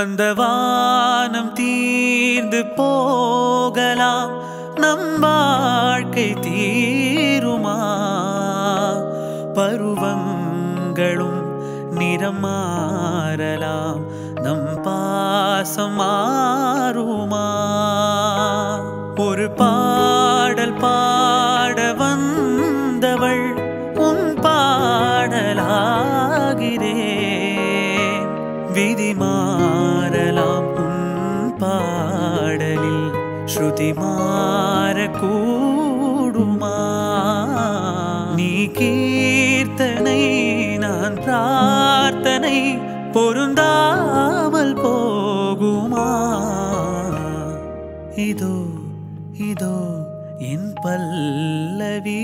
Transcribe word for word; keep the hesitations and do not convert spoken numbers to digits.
அந்த வானம் தீர்ந்து போகலாம், நம் வாழ்க்கை தீருமா? பருவங்களும் நிறம் மாறலாம், நம் பாசம் மாறுமா? ஒரு பாடல் பாட வந்தவள் உன் பாடலாகிறே, விதி மாறலாம் உன் பாடலில் ஸ்ருதி மாறக்கூடுமா? நீ கீர்த்தனை நான் பிரார்த்தனை பொருந்தாமல் போகுமா? இதோ இதோ என் பல்லவி.